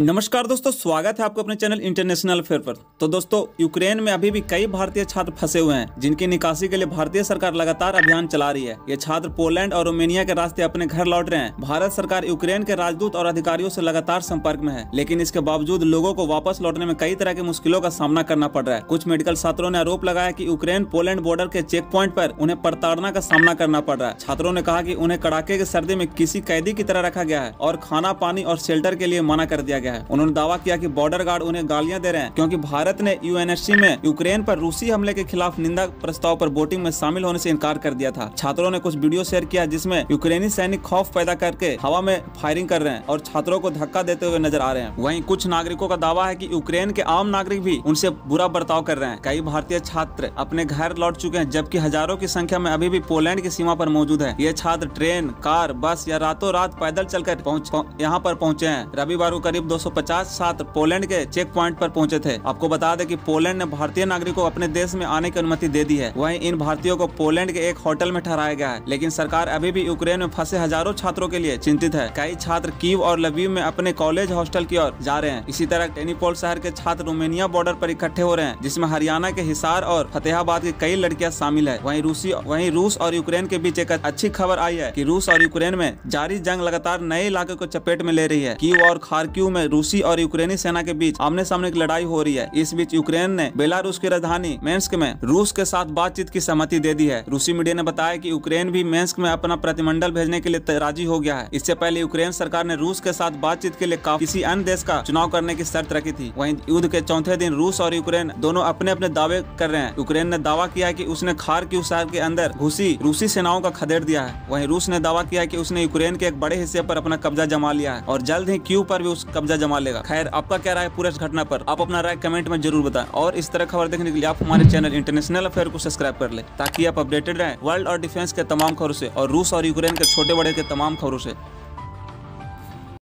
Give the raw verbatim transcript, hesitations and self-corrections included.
नमस्कार दोस्तों, स्वागत है आपको अपने चैनल इंटरनेशनल अफेयर पर। तो दोस्तों, यूक्रेन में अभी भी कई भारतीय छात्र फंसे हुए हैं जिनकी निकासी के लिए भारतीय सरकार लगातार अभियान चला रही है। ये छात्र पोलैंड और रोमानिया के रास्ते अपने घर लौट रहे हैं। भारत सरकार यूक्रेन के राजदूत और अधिकारियों से लगातार संपर्क में है, लेकिन इसके बावजूद लोगों को वापस लौटने में कई तरह की मुश्किलों का सामना करना पड़ रहा है। कुछ मेडिकल छात्रों ने आरोप लगाया कि यूक्रेन पोलैंड बॉर्डर के चेक प्वाइंट पर उन्हें प्रताड़ना का सामना करना पड़ रहा है। छात्रों ने कहा कि उन्हें कड़ाके की सर्दी में किसी कैदी की तरह रखा गया है और खाना, पानी और शेल्टर के लिए मना कर दिया गया है। उन्होंने दावा किया कि बॉर्डर गार्ड उन्हें गालियां दे रहे हैं क्योंकि भारत ने यूएनएससी में यूक्रेन पर रूसी हमले के खिलाफ निंदा प्रस्ताव पर वोटिंग में शामिल होने से इनकार कर दिया था। छात्रों ने कुछ वीडियो शेयर किया जिसमें यूक्रेनी सैनिक खौफ पैदा करके हवा में फायरिंग कर रहे हैं और छात्रों को धक्का देते हुए नजर आ रहे हैं। वहीं कुछ नागरिकों का दावा है कि यूक्रेन के आम नागरिक भी उनसे बुरा बर्ताव कर रहे हैं। कई भारतीय छात्र अपने घर लौट चुके हैं, जबकि हजारों की संख्या में अभी भी पोलैंड की सीमा पर मौजूद है। ये छात्र ट्रेन, कार, बस या रातों रात पैदल चलकर यहाँ पर पहुँचे हैं। रविवार को करीब दो सौ पचास छात्र पोलैंड के चेक प्वाइंट पर पहुंचे थे। आपको बता दें कि पोलैंड ने भारतीय नागरिकों को अपने देश में आने की अनुमति दे दी है। वहीं इन भारतीयों को पोलैंड के एक होटल में ठहराया गया है, लेकिन सरकार अभी भी यूक्रेन में फंसे हजारों छात्रों के लिए चिंतित है। कई छात्र कीव और लविव में अपने कॉलेज हॉस्टल की ओर जा रहे हैं। इसी तरह टेनिपोल शहर के छात्र रोमानिया बॉर्डर पर इकट्ठे हो रहे हैं, जिसमें हरियाणा के हिसार और फतेहाबाद की कई लड़कियां शामिल है। वहीं रूसी वहीं रूस और यूक्रेन के बीच एक अच्छी खबर आई है कि रूस और यूक्रेन में जारी जंग लगातार नए इलाके को चपेट में ले रही है। कीव और खार्किव में रूसी और यूक्रेनी सेना के बीच आमने सामने की लड़ाई हो रही है। इस बीच यूक्रेन ने बेलारूस की राजधानी मिन्स्क में रूस के साथ बातचीत की सहमति दे दी है। रूसी मीडिया ने बताया कि यूक्रेन भी मिन्स्क में अपना प्रतिमंडल भेजने के लिए राजी हो गया है। इससे पहले यूक्रेन सरकार ने रूस के साथ बातचीत के लिए किसी अन्य देश का चुनाव करने की शर्त रखी थी। वहीं युद्ध के चौथे दिन रूस और यूक्रेन दोनों अपने अपने दावे कर रहे हैं। यूक्रेन ने दावा किया कि उसने खार्किव शहर के अंदर घुसी रूसी सेनाओं का खदेड़ दिया है। वहीं रूस ने दावा किया कि उसने यूक्रेन के एक बड़े हिस्से पर अपना कब्जा जमा लिया है और जल्द ही कीव पर भी उस कब्जा जमा लेगा। खैर, आपका क्या राय है पूरे इस घटना पर? आप अपना राय कमेंट में जरूर बताएं और इस तरह खबर देखने के लिए आप हमारे चैनल इंटरनेशनल अफेयर को सब्सक्राइब कर ले, ताकि आप अपडेटेड रहें वर्ल्ड और डिफेंस के तमाम खबरों से और रूस और यूक्रेन के छोटे बड़े के तमाम खबरों से।